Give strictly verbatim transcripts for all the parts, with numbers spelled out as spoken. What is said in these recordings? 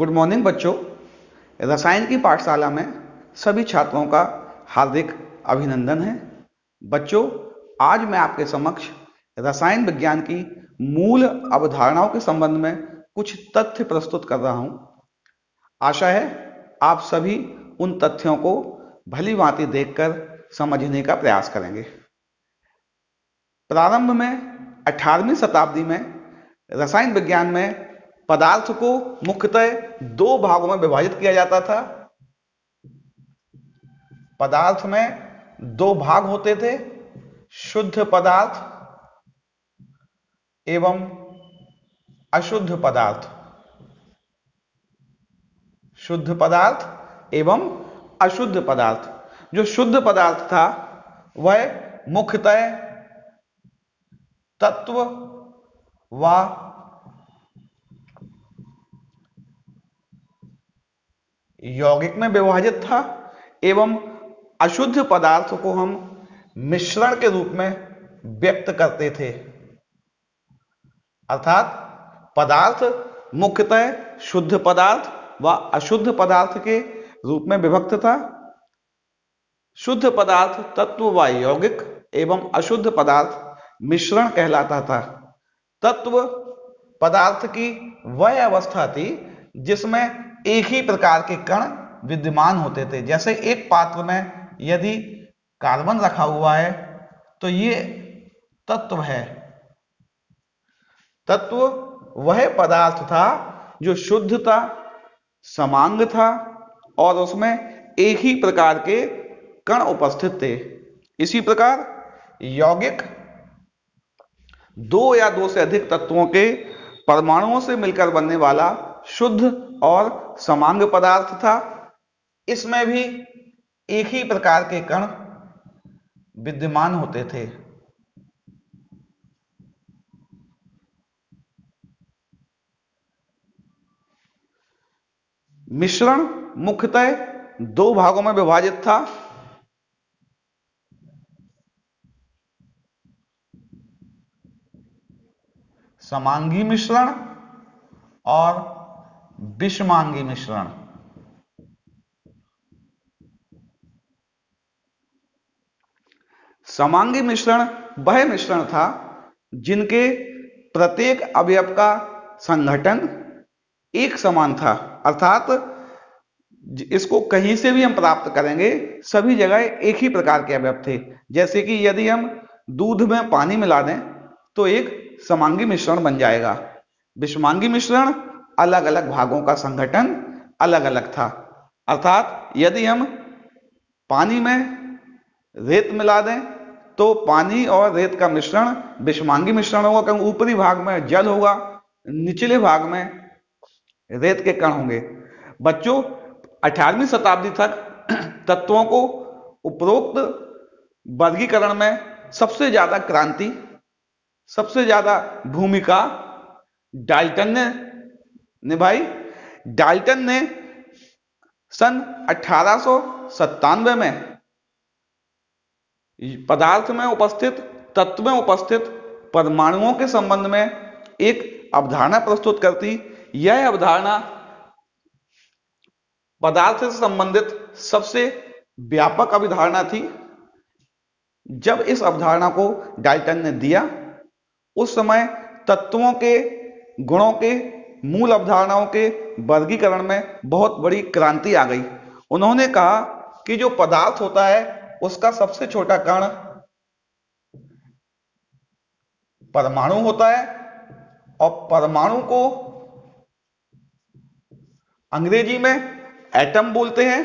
Good morning बच्चों, रसायन की पाठशाला में सभी छात्रों का हार्दिक अभिनंदन है। बच्चों, आज मैं आपके समक्ष रसायन विज्ञान की मूल अवधारणाओं के संबंध में कुछ तथ्य प्रस्तुत कर रहा हूं। आशा है आप सभी उन तथ्यों को भलीभांति देखकर समझने का प्रयास करेंगे। प्रारंभ में अठारहवीं शताब्दी में रसायन विज्ञान में पदार्थ को मुख्यतः दो भागों में विभाजित किया जाता था। पदार्थ में दो भाग होते थे, शुद्ध पदार्थ एवं अशुद्ध पदार्थ। शुद्ध पदार्थ एवं अशुद्ध पदार्थ। जो शुद्ध पदार्थ था वह मुख्यतः तत्व व यौगिक में विभाजित था, एवं अशुद्ध पदार्थ को हम मिश्रण के रूप में व्यक्त करते थे। अर्थात पदार्थ मुख्यतः शुद्ध पदार्थ व अशुद्ध पदार्थ के रूप में विभक्त था। शुद्ध पदार्थ तत्व व यौगिक एवं अशुद्ध पदार्थ मिश्रण कहलाता था। तत्व पदार्थ की वह अवस्था थी जिसमें एक ही प्रकार के कण विद्यमान होते थे। जैसे एक पात्र में यदि कार्बन रखा हुआ है तो ये तत्व है। तत्व वह पदार्थ था जो शुद्ध था, समांग था और उसमें एक ही प्रकार के कण उपस्थित थे। इसी प्रकार यौगिक दो या दो से अधिक तत्वों के परमाणुओं से मिलकर बनने वाला शुद्ध और समांग पदार्थ था। इसमें भी एक ही प्रकार के कण विद्यमान होते थे। मिश्रण मुख्यतः दो भागों में विभाजित था। समांगी मिश्रण और विषमांगी मिश्रण। समांगी मिश्रण वह मिश्रण था जिनके प्रत्येक अवयव का संघटन एक समान था। अर्थात इसको कहीं से भी हम प्राप्त करेंगे, सभी जगह एक ही प्रकार के अवयव थे। जैसे कि यदि हम दूध में पानी मिला दें तो एक समांगी मिश्रण बन जाएगा। विषमांगी मिश्रण अलग अलग भागों का संगठन अलग अलग था। अर्थात यदि हम पानी में रेत मिला दें तो पानी और रेत का मिश्रण विषमांगी मिश्रण होगा, क्योंकि ऊपरी भाग में जल होगा, निचले भाग में रेत के कण होंगे। बच्चों, अठारहवीं शताब्दी तक तत्वों को उपरोक्त वर्गीकरण में सबसे ज्यादा क्रांति, सबसे ज्यादा भूमिका डाल्टन ने निभाई। डाल्टन ने सन अठारह सौ सत्तानवे में पदार्थ में उपस्थित, तत्व में उपस्थित परमाणुओं के संबंध में एक अवधारणा प्रस्तुत करती। यह अवधारणा पदार्थ से संबंधित सबसे व्यापक अवधारणा थी। जब इस अवधारणा को डाल्टन ने दिया उस समय तत्वों के गुणों के मूल अवधारणाओं के वर्गीकरण में बहुत बड़ी क्रांति आ गई। उन्होंने कहा कि जो पदार्थ होता है उसका सबसे छोटा कण परमाणु होता है, और परमाणु को अंग्रेजी में एटम बोलते हैं।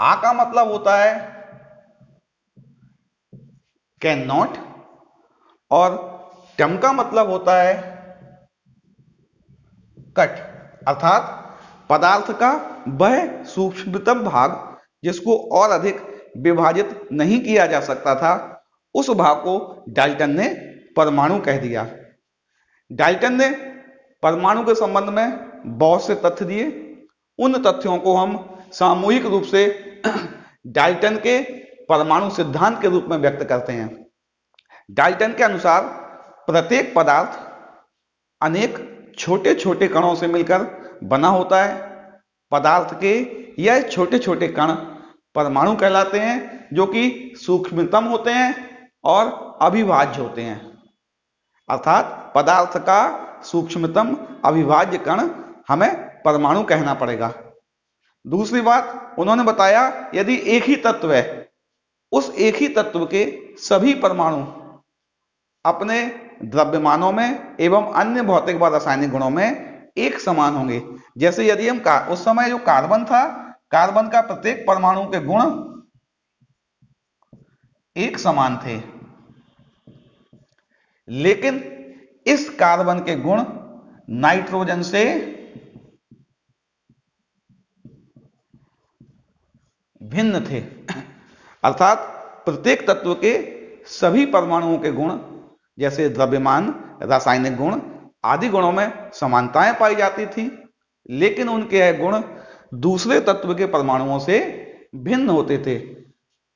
आ का मतलब होता है कैन नॉट और टम का मतलब होता है कट। अर्थात पदार्थ का वह सूक्ष्मतम भाग जिसको और अधिक विभाजित नहीं किया जा सकता था, उस भाग को डाल्टन ने परमाणु कह दिया। डाल्टन ने परमाणु के संबंध में बहुत से तथ्य दिए। उन तथ्यों को हम सामूहिक रूप से डाल्टन के परमाणु सिद्धांत के रूप में व्यक्त करते हैं। डाल्टन के अनुसार प्रत्येक पदार्थ अनेक छोटे छोटे कणों से मिलकर बना होता है पदार्थ के। यह छोटे छोटे कण परमाणु कहलाते हैं जो कि सूक्ष्मतम होते हैं और अविभाज्य होते हैं। अर्थात पदार्थ का सूक्ष्मतम अविभाज्य कण हमें परमाणु कहना पड़ेगा। दूसरी बात उन्होंने बताया, यदि एक ही तत्व है उस एक ही तत्व के सभी परमाणु अपने द्रव्यमानों में एवं अन्य भौतिक व रासायनिक गुणों में एक समान होंगे। जैसे यदि हम का, उस समय जो कार्बन था, कार्बन का प्रत्येक परमाणु के गुण एक समान थे, लेकिन इस कार्बन के गुण नाइट्रोजन से भिन्न थे। अर्थात प्रत्येक तत्व के सभी परमाणुओं के गुण जैसे द्रव्यमान, रासायनिक गुण आदि गुणों में समानताएं पाई जाती थी, लेकिन उनके यह गुण दूसरे तत्व के परमाणुओं से भिन्न होते थे।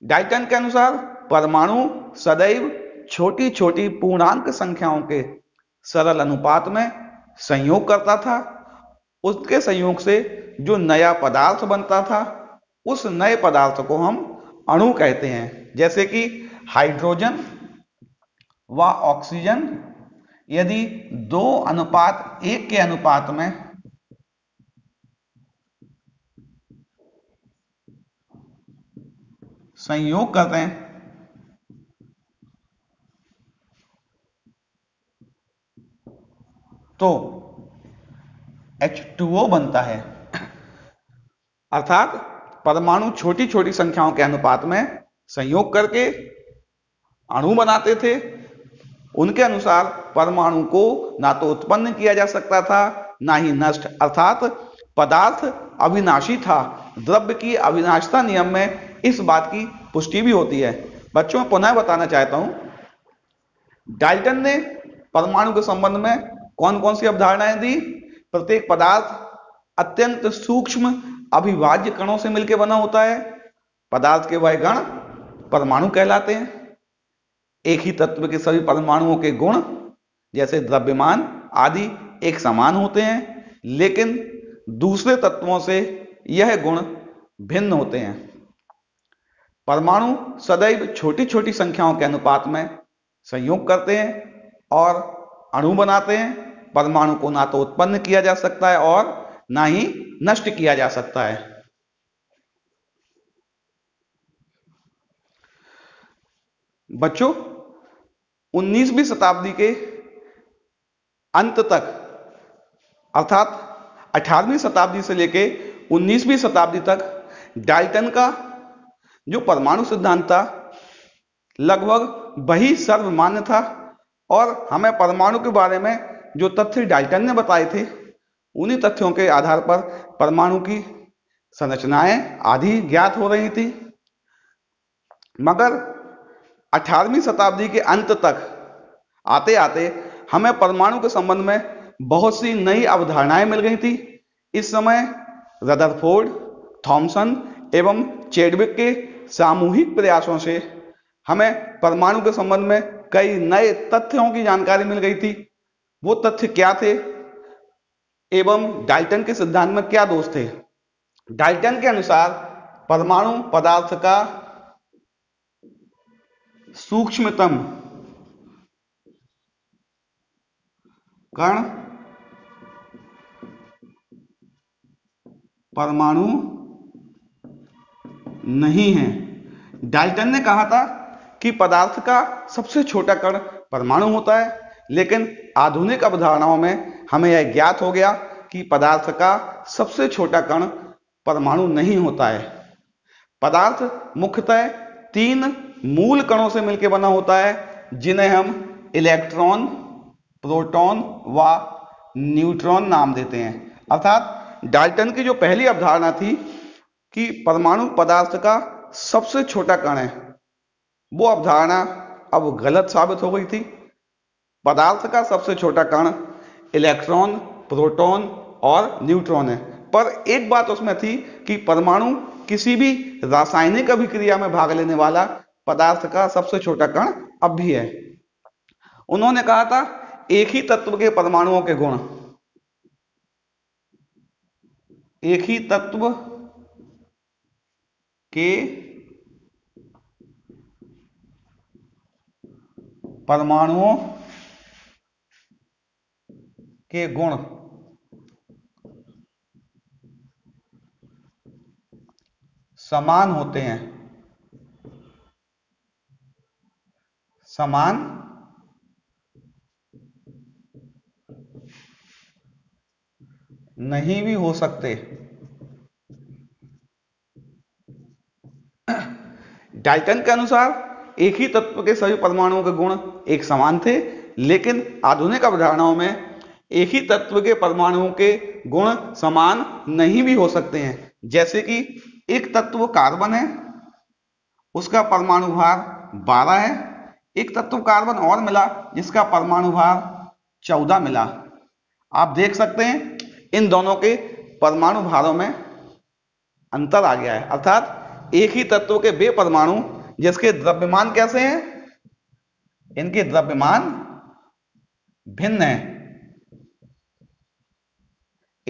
डाल्टन के अनुसार परमाणु सदैव छोटी छोटी पूर्णांक संख्याओं के सरल अनुपात में संयोग करता था। उसके संयोग से जो नया पदार्थ बनता था उस नए पदार्थ को हम अणु कहते हैं। जैसे कि हाइड्रोजन व ऑक्सीजन यदि दो अनुपात एक के अनुपात में संयोग करते हैं तो एच टू ओ बनता है। अर्थात परमाणु छोटी छोटी संख्याओं के अनुपात में संयोग करके अणु बनाते थे। उनके अनुसार परमाणु को ना तो उत्पन्न किया जा सकता था ना ही नष्ट। अर्थात पदार्थ अविनाशी था। द्रव्य की अविनाशिता नियम में इस बात की पुष्टि भी होती है। बच्चों, मैं पुनः बताना चाहता हूं, डाल्टन ने परमाणु के संबंध में कौन कौन सी अवधारणाएं दी। प्रत्येक पदार्थ अत्यंत सूक्ष्म अविभाज्य कणों से मिलकर बना होता है। पदार्थ के वह कण परमाणु कहलाते हैं। एक ही तत्व के सभी परमाणुओं के गुण जैसे द्रव्यमान आदि एक समान होते हैं, लेकिन दूसरे तत्वों से यह गुण भिन्न होते हैं। परमाणु सदैव छोटी छोटी संख्याओं के अनुपात में संयोग करते हैं और अणु बनाते हैं। परमाणु को ना तो उत्पन्न किया जा सकता है और ना ही नष्ट किया जा सकता है। बच्चों, उन्नीसवीं शताब्दी के अंत तक अर्थात अठारहवीं शताब्दी से लेकर उन्नीसवीं शताब्दी तक डाल्टन का जो परमाणु सिद्धांत था लगभग वही सर्वमान्य था और हमें परमाणु के बारे में जो तथ्य डाल्टन ने बताए थे उन्हीं तथ्यों के आधार पर परमाणु की संरचनाएं आदि ज्ञात हो रही थी। मगर अठारहवीं शताब्दी के अंत तक आते आते हमें परमाणु के संबंध में बहुत सी नई अवधारणाएं मिल गई थी। इस समय रदरफोर्ड, थॉमसन एवं चेडविक के सामूहिक प्रयासों से हमें परमाणु के संबंध में कई नए तथ्यों की जानकारी मिल गई थी। वो तथ्य क्या थे एवं डाल्टन के सिद्धांत में क्या दोष थे। डाल्टन के अनुसार परमाणु पदार्थ का सूक्ष्मतम कण परमाणु नहीं है। डाल्टन ने कहा था कि पदार्थ का सबसे छोटा कण परमाणु होता है, लेकिन आधुनिक अवधारणाओं में हमें यह ज्ञात हो गया कि पदार्थ का सबसे छोटा कण परमाणु नहीं होता है। पदार्थ मुख्यतः तीन मूल कणों से मिलकर बना होता है, जिन्हें हम इलेक्ट्रॉन, प्रोटॉन व न्यूट्रॉन नाम देते हैं। अर्थात डाल्टन की जो पहली अवधारणा थी कि परमाणु पदार्थ का सबसे छोटा कण है, वो अवधारणा अब गलत साबित हो गई थी। पदार्थ का सबसे छोटा कण इलेक्ट्रॉन, प्रोटॉन और न्यूट्रॉन है, पर एक बात उसमें थी कि परमाणु किसी भी रासायनिक अभिक्रिया में भाग लेने वाला पदार्थ का सबसे छोटा कण अब भी है। उन्होंने कहा था एक ही तत्व के परमाणुओं के गुण एक ही तत्व के परमाणुओं के गुण समान होते हैं, समान नहीं भी हो सकते। डाल्टन के अनुसार एक ही तत्व के सभी परमाणुओं के गुण एक समान थे, लेकिन आधुनिक अवधारणाओं में एक ही तत्व के परमाणुओं के गुण समान नहीं भी हो सकते हैं। जैसे कि एक तत्व कार्बन है, उसका परमाणु भार बारह है, एक तत्व कार्बन और मिला जिसका परमाणु भार चौदह मिला। आप देख सकते हैं इन दोनों के परमाणु भारों में अंतर आ गया है, अर्थात एक ही तत्व के वे परमाणु जिसके द्रव्यमान कैसे हैं, इनके द्रव्यमान भिन्न हैं।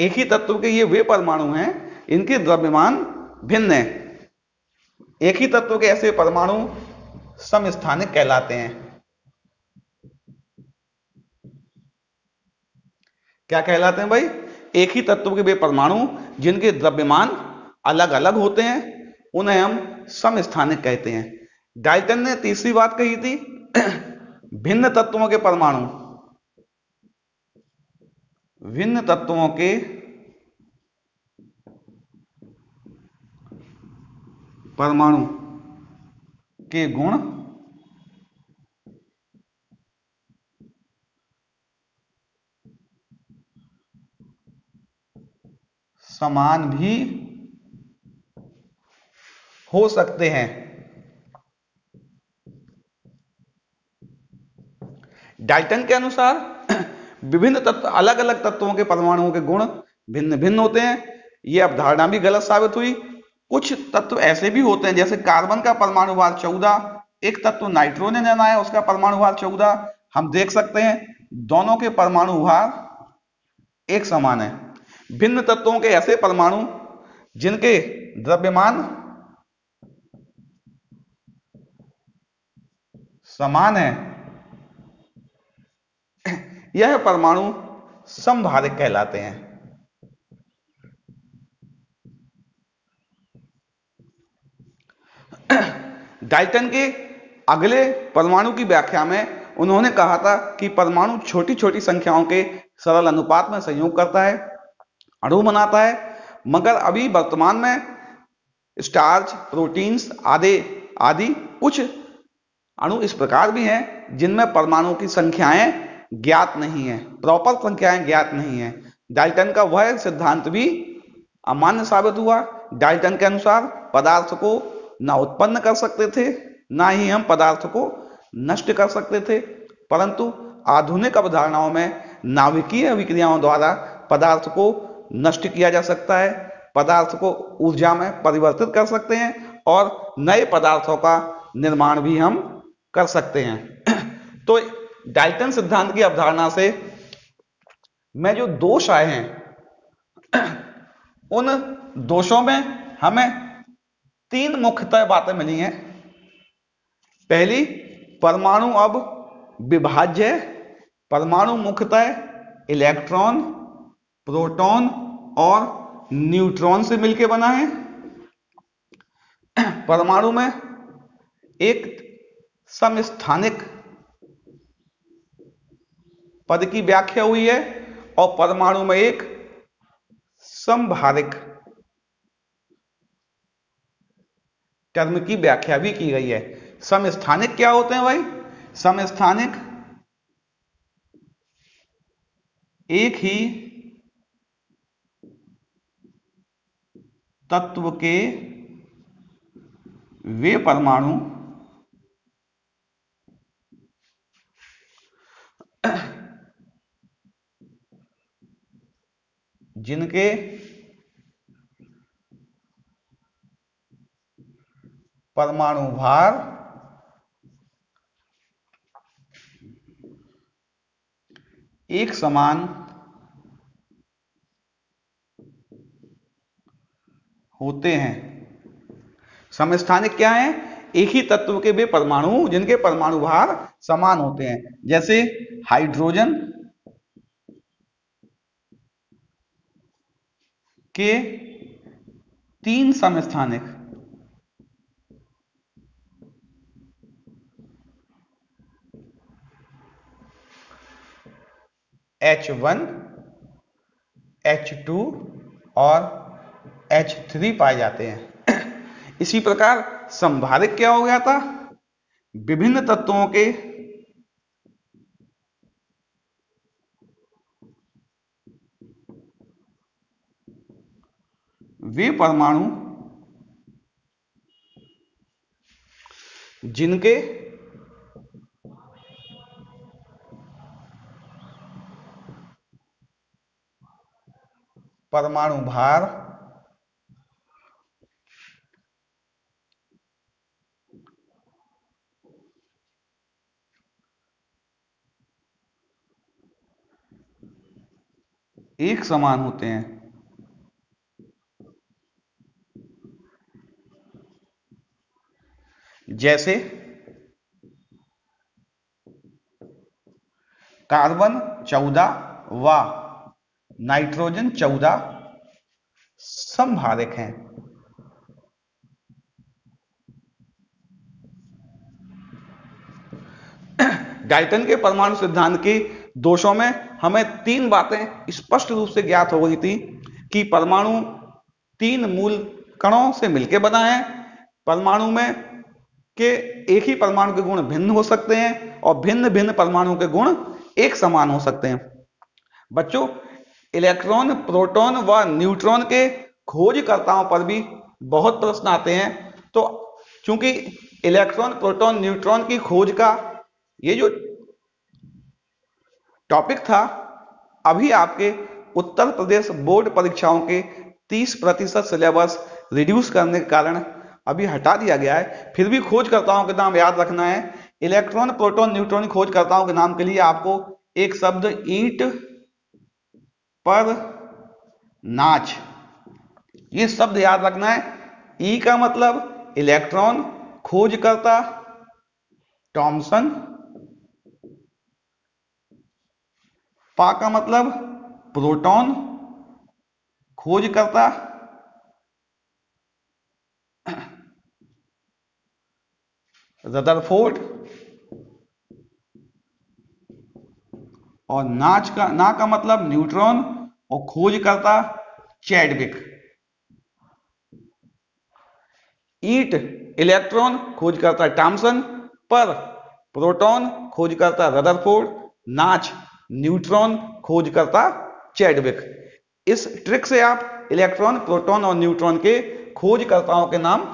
एक ही तत्व के ये वे परमाणु हैं, इनके द्रव्यमान भिन्न हैं। एक ही तत्व के ऐसे परमाणु समस्थानिक कहलाते हैं। क्या कहलाते हैं भाई? एक ही तत्व के वे परमाणु जिनके द्रव्यमान अलग अलग होते हैं, उन्हें हम समस्थानिक कहते हैं। डाल्टन ने तीसरी बात कही थी, भिन्न तत्वों के परमाणु, भिन्न तत्वों के परमाणु के गुण समान भी हो सकते हैं। डाल्टन के अनुसार विभिन्न तत्व, अलग अलग तत्वों के परमाणुओं के गुण भिन्न भिन्न होते हैं। यह अवधारणा भी गलत साबित हुई। कुछ तत्व ऐसे भी होते हैं जैसे कार्बन का परमाणु भार चौदह, एक तत्व नाइट्रोजन है, उसका परमाणु भार चौदह। हम देख सकते हैं दोनों के परमाणु भार एक समान है। भिन्न तत्वों के ऐसे परमाणु जिनके द्रव्यमान समान है, यह परमाणु समभारिक कहलाते हैं। डाल्टन के अगले परमाणु की व्याख्या में उन्होंने कहा था कि परमाणु छोटी छोटी संख्याओं के सरल अनुपात में संयोग करता है, अणु बनाता है। मगर अभी वर्तमान में स्टार्च, प्रोटीन्स आदि आदि कुछ अणु इस प्रकार भी हैं जिनमें परमाणुओं की संख्याएं ज्ञात नहीं है, प्रॉपर संख्याएं ज्ञात नहीं है। डाल्टन का वह सिद्धांत भी अमान्य साबित हुआ। डाल्टन के अनुसार पदार्थ को ना उत्पन्न कर सकते थे, ना ही हम पदार्थ को नष्ट कर सकते थे, परंतु आधुनिक अवधारणाओं में नाभिकीय अभिक्रियाओं द्वारा पदार्थ को नष्ट किया जा सकता है, पदार्थ को ऊर्जा में परिवर्तित कर सकते हैं और नए पदार्थों का निर्माण भी हम कर सकते हैं। तो डाल्टन सिद्धांत की अवधारणा से में जो दोष आए हैं, उन दोषों में हमें तीन मुख्यतः बातें मिली हैं। पहली, परमाणु अब विभाज्य है। परमाणु मुख्यतः इलेक्ट्रॉन, प्रोटॉन और न्यूट्रॉन से मिलकर बना है। परमाणु में एक समस्थानिक पद की व्याख्या हुई है और परमाणु में एक समभारिक टर्म की व्याख्या भी की गई है। समस्थानिक क्या होते हैं भाई? समस्थानिक एक ही तत्व के वे परमाणु जिनके परमाणु भार एक समान होते हैं। समस्थानिक क्या है? एक ही तत्व के वे परमाणु जिनके परमाणु भार समान होते हैं, जैसे हाइड्रोजन के तीन समस्थानिक H वन, H टू और H थ्री पाए जाते हैं। इसी प्रकार संभारिक क्या हो गया था? विभिन्न तत्वों के वे परमाणु जिनके परमाणु भार एक समान होते हैं। जैसे कार्बन चौदह व नाइट्रोजन चौदह समभारिक हैं। डाल्टन के परमाणु सिद्धांत के दोषों में हमें तीन बातें स्पष्ट रूप से ज्ञात हो गई थी कि परमाणु तीन मूल कणों से मिलकर बना है, परमाणु में के एक ही परमाणु के गुण भिन्न हो सकते हैं और भिन्न भिन्न परमाणु के गुण एक समान हो सकते हैं। बच्चों, इलेक्ट्रॉन, प्रोटॉन व न्यूट्रॉन के खोजकर्ताओं पर भी बहुत प्रश्न आते हैं। तो चूंकि इलेक्ट्रॉन, प्रोटॉन, न्यूट्रॉन की खोज का ये जो टॉपिक था अभी आपके उत्तर प्रदेश बोर्ड परीक्षाओं के तीस प्रतिशत सिलेबस रिड्यूस करने के कारण अभी हटा दिया गया है, फिर भी खोजकर्ताओं के नाम याद रखना है। इलेक्ट्रॉन, प्रोटॉन, न्यूट्रॉन खोजकर्ताओं के नाम के लिए आपको एक शब्द ईंट पर नाच, ये शब्द याद रखना है। ई का मतलब इलेक्ट्रॉन, खोजकर्ता टॉमसन, पा का मतलब प्रोटॉन, खोजकर्ता रदरफोर्ड, और नाच का ना का मतलब न्यूट्रॉन और खोजकर्ता चैडविक। ईट इलेक्ट्रॉन, खोजकर्ता टॉमसन, पर प्रोटॉन, खोजकर्ता रदरफोर्ड, नाच न्यूट्रॉन, खोजकर्ता चैडविक। इस ट्रिक से आप इलेक्ट्रॉन, प्रोटॉन और न्यूट्रॉन के खोजकर्ताओं के नाम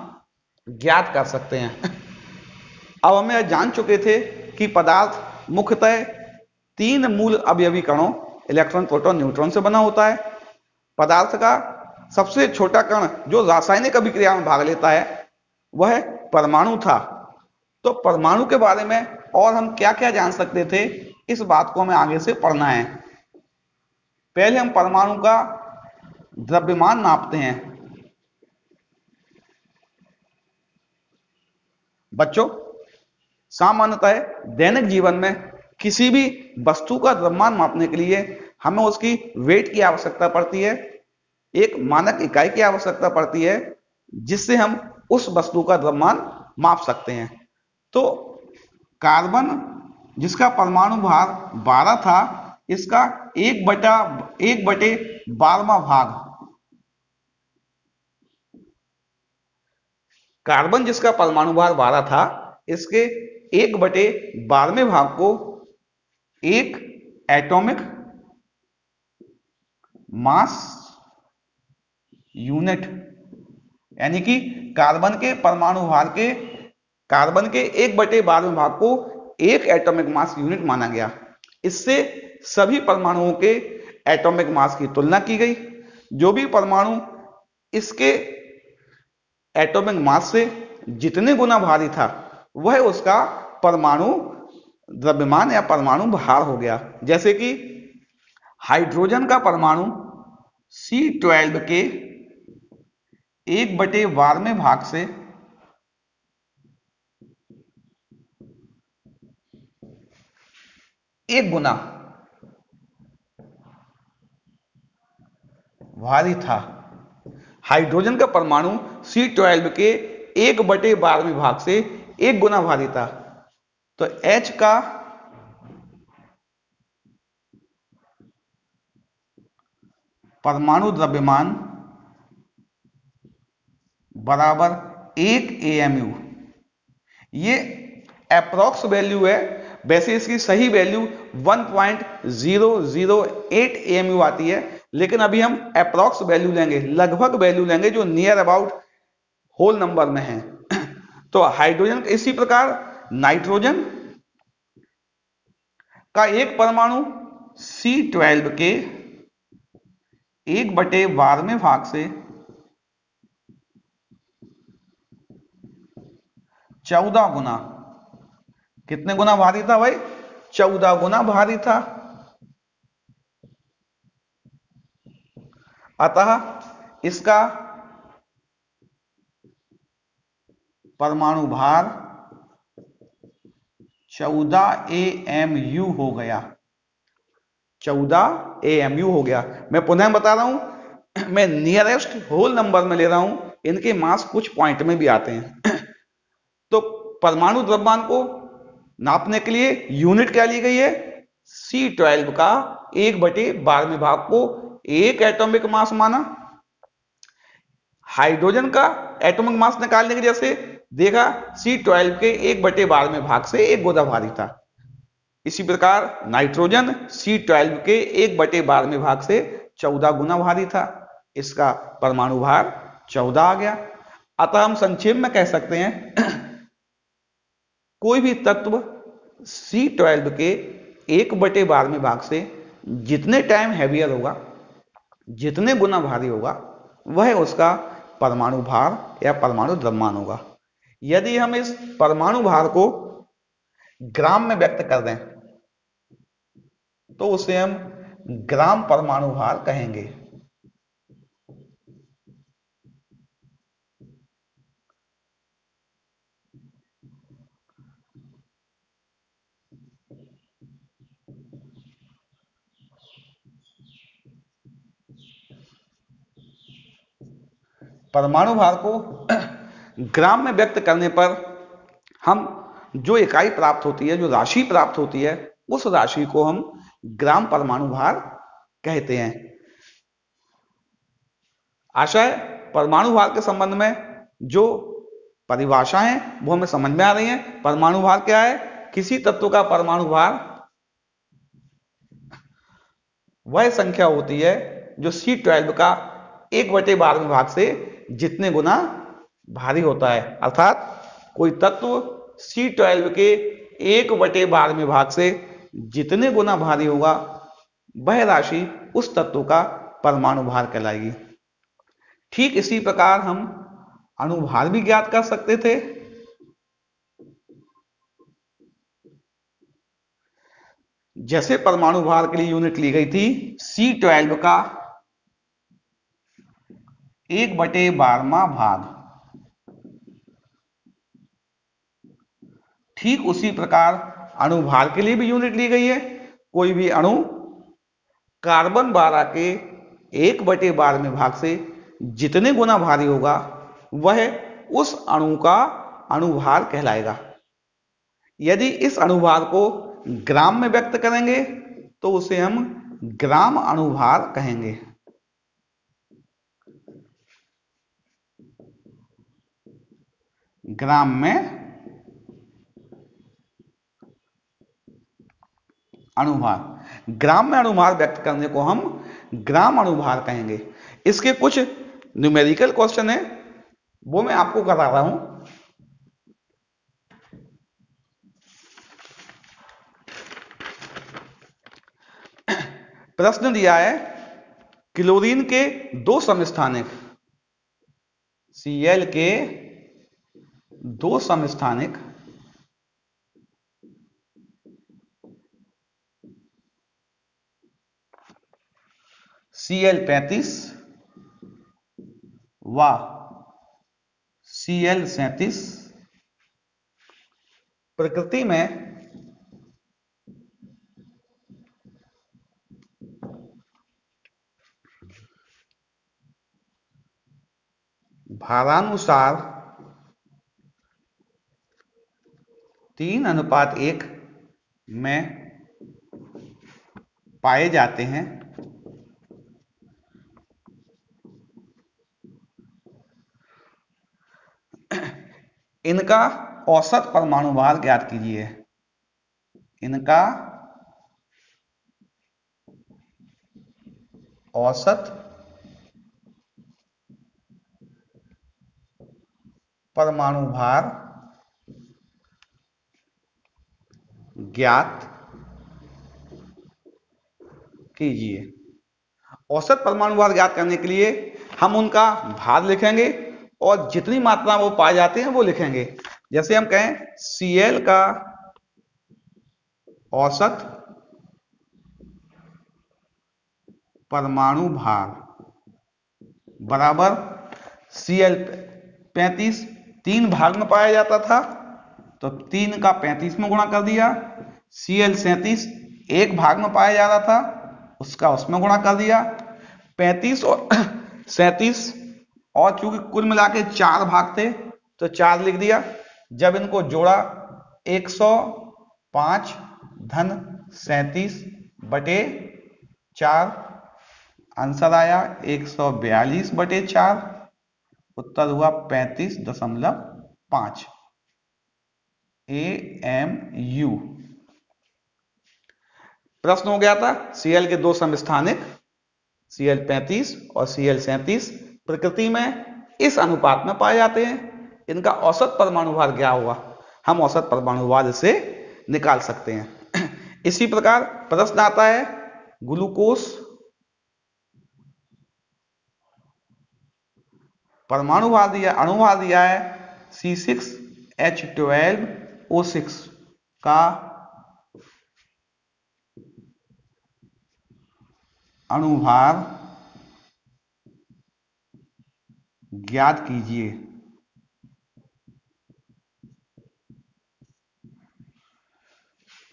ज्ञात कर सकते हैं। अब हम यह जान चुके थे कि पदार्थ मुख्यतः तीन मूल अवयवी कणों इलेक्ट्रॉन, प्रोटॉन, न्यूट्रॉन से बना होता है। पदार्थ का सबसे छोटा कण जो रासायनिक अभिक्रिया में भाग लेता है वह परमाणु था। तो परमाणु के बारे में और हम क्या क्या जान सकते थे, इस बात को हमें आगे से पढ़ना है। पहले हम परमाणु का द्रव्यमान नापते हैं। बच्चों, सामान्यतः दैनिक जीवन में किसी भी वस्तु का द्रव्यमान मापने के लिए हमें उसकी वेट की आवश्यकता पड़ती है, एक मानक इकाई की आवश्यकता पड़ती है जिससे हम उस वस्तु का द्रव्यमान माप सकते हैं। तो कार्बन, जिसका परमाणु भार बारह था, इसका एक बटा एक बटे बारहवां भाग, कार्बन जिसका परमाणु भार बारह था इसके एक बटे बारहवें भाग को एक एटॉमिक मास यूनिट, यानी कि कार्बन के परमाणु भार के कार्बन के एक बटे बारहवें भाग को एक एटॉमिक मास यूनिट माना गया। इससे सभी परमाणुओं के एटॉमिक मास की तुलना की गई। जो भी परमाणु इसके एटॉमिक मास से जितने गुना भारी था वह उसका परमाणु द्रव्यमान या परमाणु भार हो गया। जैसे कि हाइड्रोजन का परमाणु सी ट्वेल्व के एक बटे बारहवें भाग से एक गुना भारी था। हाइड्रोजन का परमाणु सी ट्वेल्व के एक बटे बारहवें भाग से एक गुना भारी था, तो H का परमाणु द्रव्यमान बराबर एक एमयू। ये अप्रॉक्स वैल्यू है, वैसे इसकी सही value one point zero zero eight AMU आती है, लेकिन अभी हम अप्रॉक्स वैल्यू लेंगे, लगभग वैल्यू लेंगे जो नियर अबाउट होल नंबर में है। तो हाइड्रोजन इसी प्रकार नाइट्रोजन का एक परमाणु सी ट्वेल्व के एक बटे बारहवें भाग से चौदह गुना, कितने गुना भारी था भाई? चौदह गुना भारी था। अतः इसका परमाणु भार चौदह एएमयू हो गया, चौदह एएमयू हो गया। मैं पुनः बता रहा हूं, मैं नियरेस्ट होल नंबर में ले रहा हूं, इनके मास कुछ पॉइंट में भी आते हैं। तो परमाणु द्रव्यमान को नापने के लिए यूनिट क्या ली गई है? सी ट्वेल्व का एक बटे बारहवें भाग को एक एटॉमिक मास माना। हाइड्रोजन का एटॉमिक मास निकालने के जैसे देखा सी ट्वेल्व के एक बटे बारहवें भाग से एक गुना भारी था। इसी प्रकार नाइट्रोजन सी ट्वेल्व के एक बटे बारहवें भाग से चौदह गुना भारी था, इसका परमाणु भार चौदह आ गया। अतः हम संक्षेप में कह सकते हैं, कोई भी तत्व सी ट्वेल्व के एक बटे बारहवें भाग से जितने टाइम हैवियर होगा, जितने गुना भारी होगा, वह उसका परमाणु भार या परमाणु द्रव्यमान होगा। यदि हम इस परमाणु भार को ग्राम में व्यक्त कर दें तो उसे हम ग्राम परमाणु भार कहेंगे। परमाणु भार को ग्राम में व्यक्त करने पर हम जो इकाई प्राप्त होती है, जो राशि प्राप्त होती है, उस राशि को हम ग्राम परमाणु भार कहते हैं। आशा है परमाणु भार के संबंध में जो परिभाषाएं हैं वो हमें समझ में आ रही हैं। परमाणु भार क्या है? किसी तत्व का परमाणु भार वह संख्या होती है जो सी ट्वेल्व का एक बटे बारहवें भाग से जितने गुना भारी होता है। अर्थात कोई तत्व सी ट्वेल्व के एक बटे बारहवें भाग से जितने गुना भारी होगा, वह राशि उस तत्व का परमाणु भार कहलाएगी। ठीक इसी प्रकार हम अणुभार भी ज्ञात कर सकते थे। जैसे परमाणु भार के लिए यूनिट ली गई थी सी ट्वेल्व का एक बटे बारहवां भाग, ठीक उसी प्रकार अणुभार के लिए भी यूनिट ली गई है। कोई भी अणु कार्बन बारह के एक बटे बारहवें भाग से जितने गुना भारी होगा, वह उस अणु का अणुभार कहलाएगा। यदि इस अणुभार को ग्राम में व्यक्त करेंगे तो उसे हम ग्राम अणुभार कहेंगे। ग्राम में अणुभार, ग्राम में अणुभार व्यक्त करने को हम ग्राम अणुभार कहेंगे। इसके कुछ न्यूमेरिकल क्वेश्चन है वो मैं आपको करा रहा हूं। प्रश्न दिया है क्लोरीन के दो समस्थानिक सी एल के दो समस्थानिक सी एल पैंतीस व सी एल सैंतीस प्रकृति में भारानुसार तीन अनुपात एक में पाए जाते हैं। इनका औसत परमाणु भार ज्ञात कीजिए। इनका औसत परमाणु भार ज्ञात कीजिए। औसत परमाणु भार ज्ञात करने के लिए हम उनका भार लिखेंगे और जितनी मात्रा वो पाए जाते हैं वो लिखेंगे। जैसे हम कहें सी एल का औसत परमाणु भार बराबर सी एल पैंतीस, तीन भाग में पाया जाता था तो तीन का पैंतीस में गुणा कर दिया। सी एल सैंतीस एक भाग में पाया जा रहा था, उसका उसमें गुणा कर दिया। पैंतीस और सैंतीस और चूंकि कुल मिला के चार भाग थे तो चार लिख दिया। जब इनको जोड़ा एक सौ पाँच धन सैंतीस बटे चार, आंसर आया एक सौ बयालीस बटे चार, उत्तर हुआ पैंतीस दशमलव पाँच ए एम यू। प्रश्न हो गया था सी एल के दो समस्थानिक सी एल पैंतीस और सी एल सैंतीस प्रकृति में इस अनुपात में पाए जाते हैं। इनका औसत परमाणु भार क्या हुआ, हम औसत परमाणु भार से निकाल सकते हैं। इसी प्रकार प्रश्न आता है ग्लूकोस परमाणु भार दिया, अणु भार दिया है C six H twelve O six का अणु भार ज्ञात कीजिए।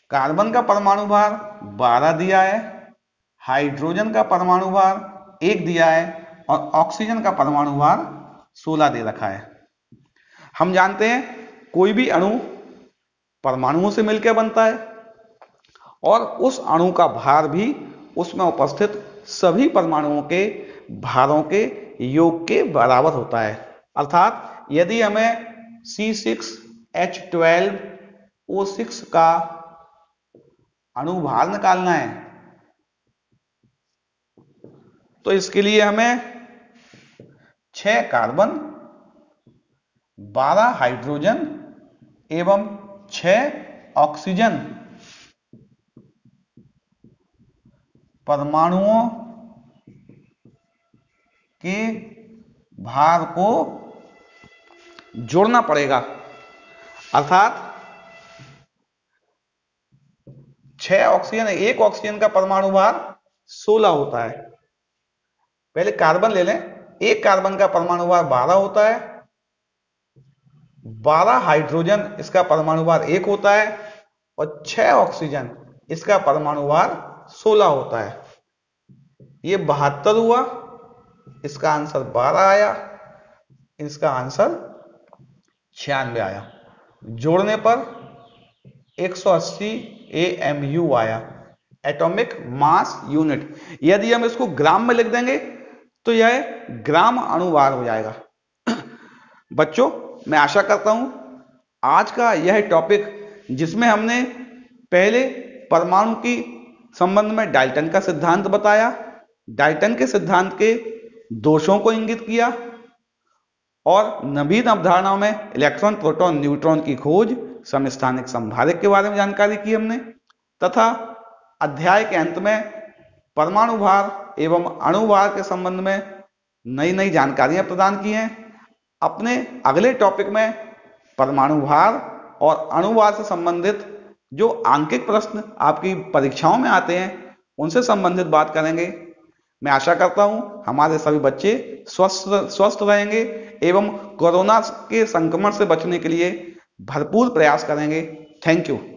कार्बन का परमाणु भार बारह दिया है, हाइड्रोजन का परमाणु भार एक दिया है और ऑक्सीजन का परमाणु भार सोलह दे रखा है। हम जानते हैं कोई भी अणु परमाणुओं से मिलकर बनता है और उस अणु का भार भी उसमें उपस्थित सभी परमाणुओं के भारों के योग के बराबर होता है। अर्थात यदि हमें C six H twelve O six का अणु भार निकालना है तो इसके लिए हमें छह कार्बन, बारह हाइड्रोजन एवं छह ऑक्सीजन परमाणुओं के भार को जोड़ना पड़ेगा। अर्थात छह ऑक्सीजन, एक ऑक्सीजन का परमाणु भार सोलह होता है। पहले कार्बन ले लें, एक कार्बन का परमाणु भार बारह होता है, बारह हाइड्रोजन इसका परमाणु भार एक होता है और छह ऑक्सीजन इसका परमाणु भार सोलह होता है। ये बहत्तर हुआ, इसका आंसर बारह आया, इसका आंसर छियानवे आया। जोड़ने पर एक सौ अस्सी ए एम यू आया, एटॉमिक मास यूनिट। यदि हम इसको ग्राम में लिख देंगे तो यह ग्राम अणुभार हो जाएगा। बच्चों, मैं आशा करता हूं आज का यह टॉपिक जिसमें हमने पहले परमाणु की संबंध में डाल्टन का सिद्धांत बताया, डाल्टन के सिद्धांत के दोषों को इंगित किया और नवीन अवधारणाओं में इलेक्ट्रॉन, प्रोटॉन, न्यूट्रॉन की खोज, समस्थानिक संभारक के बारे में जानकारी की हमने, तथा अध्याय के अंत में परमाणु भार एवं अणु भार के संबंध में नई नई जानकारियां प्रदान की हैं। अपने अगले टॉपिक में परमाणु भार और अणु भार से संबंधित जो आंकिक प्रश्न आपकी परीक्षाओं में आते हैं उनसे संबंधित बात करेंगे। मैं आशा करता हूं हमारे सभी बच्चे स्वस्थ स्वस्थ रहेंगे एवं कोरोना के संक्रमण से बचने के लिए भरपूर प्रयास करेंगे। Thank you.